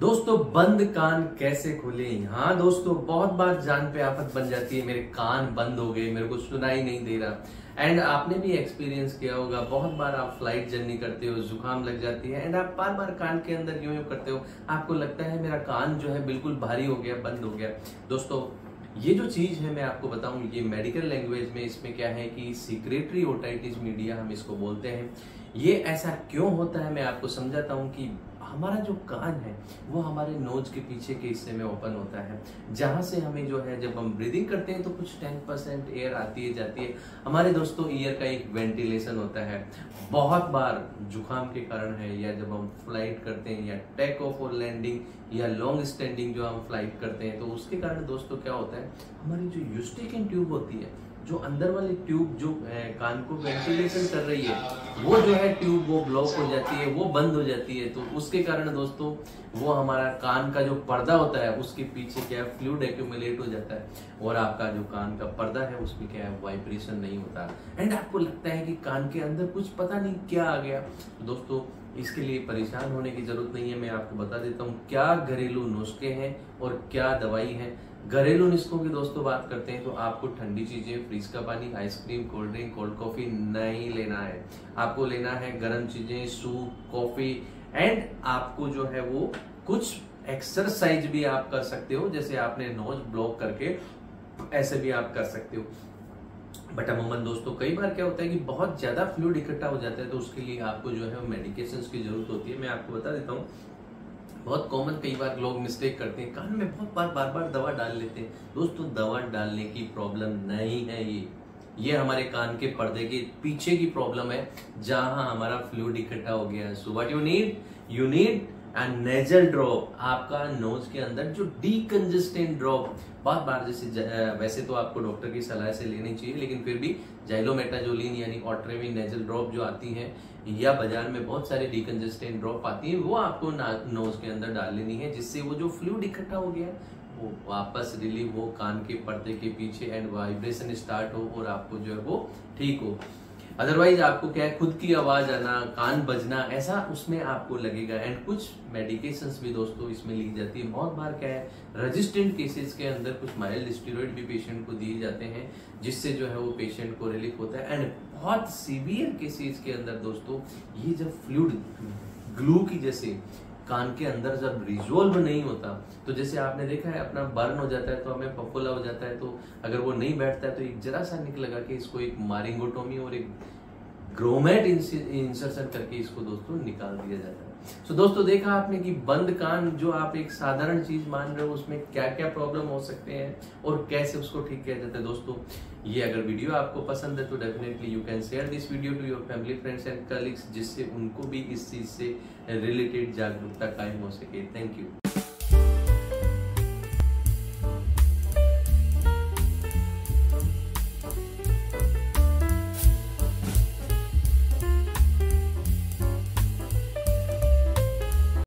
दोस्तों बंद कान कैसे खुले। हाँ दोस्तों, बहुत बार जान पे आफत बन जाती है, मेरे कान बंद हो गए, मेरे को सुनाई नहीं दे रहा। एंड आपने भी एक्सपीरियंस किया होगा, बहुत बार आप फ्लाइट जर्नी करते हो, जुकाम लग जाती है एंड आप बार बार कान के अंदर यूं करते हो, आपको लगता है मेरा कान जो है बिल्कुल भारी हो गया, बंद हो गया। दोस्तों ये जो चीज़ है मैं आपको बताऊं, ये मेडिकल लैंग्वेज में इसमें क्या है कि सिक्रेटरी ओटाइटिस मीडिया हम इसको बोलते हैं। ये ऐसा क्यों होता है मैं आपको समझाता हूं कि हमारा जो कान है वो हमारे नोज के पीछे के हिस्से में ओपन होता है, जहाँ से हमें जो है जब हम ब्रीदिंग करते हैं तो कुछ 10% एयर आती है जाती है। हमारे दोस्तों ईयर का एक वेंटिलेशन होता है, बहुत बार जुकाम के कारण है या जब हम फ्लाइट करते हैं या टेक ऑफ और लैंडिंग या लॉन्ग स्टैंडिंग जो हम फ्लाइट करते हैं तो उसके कारण दोस्तों क्या होता है, हमारी जो यूस्टेकियन ट्यूब होती है, जो अंदर वाली ट्यूब जो कान को वेंटिलेशन कर रही है, वो जो है ट्यूब वो ब्लॉक हो जाती है, वो बंद हो जाती है। तो उसके कारण दोस्तों वो हमारा कान का जो पर्दा होता है उसके पीछे क्या है, फ्लूइड एक्यूमुलेट हो जाता है और आपका जो कान का पर्दा है उसमें क्या है, वाइब्रेशन नहीं होता एंड आपको लगता है कि कान के अंदर कुछ पता नहीं क्या आ गया। दोस्तों इसके लिए परेशान होने की जरूरत नहीं है, मैं आपको बता देता हूँ क्या घरेलू नुस्खे हैं और क्या दवाई है। घरेलू नुस्खों की दोस्तों बात करते हैं तो आपको ठंडी चीजें, फ्रिज का पानी, ice cream, cold drink, cold coffee नहीं लेना है। आपको लेना है गर्म चीजें, सूप, कॉफी एंड आपको जो है वो कुछ एक्सरसाइज भी आप कर सकते हो, जैसे आपने नोज ब्लॉक करके ऐसे भी आप कर सकते हो। बट अमूमन दोस्तों कई बार क्या होता है कि बहुत ज्यादा फ्लूइड इकट्ठा हो जाता है तो उसके लिए आपको जो है मेडिकेशंस की जरूरत होती है। मैं आपको बता देता हूँ, बहुत कॉमन कई बार लोग मिस्टेक करते हैं, कान में बहुत बार दवा डाल लेते हैं। दोस्तों दवा डालने की प्रॉब्लम नहीं है, ये हमारे कान के पर्दे के पीछे की प्रॉब्लम है जहां हमारा फ्लूइड इकट्ठा हो गया है। So what you need a nasal drop, आपका नोज के अंदर जो डीकंजेस्टेंट ड्रॉप, बहुत बार जैसे वैसे तो आपको डॉक्टर की सलाह से लेनी चाहिए लेकिन फिर भी जाइलोमेटाजोलिन यानी ऑट्रेविन नेजल ड्रॉप जो आती है या बाजार में बहुत सारे डीकंजेस्टेंट ड्रॉप आती है, वो आपको नोज के अंदर डाल लेनी है, जिससे वो जो फ्लूइड इकट्ठा हो गया है वो वापस रिलीव हो कान के पर्दे के पीछे एंड वाइब्रेशन स्टार्ट हो और आपको जो है वो ठीक हो। अदरवाइज आपको क्या है, खुद की आवाज आना, कान बजना, ऐसा उसमें आपको लगेगा। एंड कुछ मेडिकेशंस भी दोस्तों इसमें ली जाती है। बहुत बार क्या है, रेजिस्टेंट केसेस के अंदर कुछ माइल्ड स्टेरॉइड भी पेशेंट को दिए जाते हैं जिससे जो है वो पेशेंट को रिलीफ होता है। एंड बहुत सीवियर केसेस के अंदर दोस्तों ये जब फ्लूइड ग्लू की जैसे कान के अंदर जब रिजोल्व नहीं होता तो जैसे आपने देखा है अपना बर्न हो जाता है तो हमें पफोला हो जाता है, तो अगर वो नहीं बैठता है तो एक जरा सा निक लगा के इसको एक मारिंगोटोमी और एक ग्रोमेट इंसर्शन करके इसको दोस्तों निकाल दिया जाता है। सो दोस्तों देखा आपने कि बंद कान जो आप एक साधारण चीज मान रहे हो उसमें क्या क्या प्रॉब्लम हो सकते हैं और कैसे उसको ठीक किया जाता है। दोस्तों ये अगर वीडियो आपको पसंद है तो definitely you can share this video to your family, friends and colleagues, जिससे उनको भी इस चीज से रिलेटेड जागरूकता कायम हो सके। Thank you.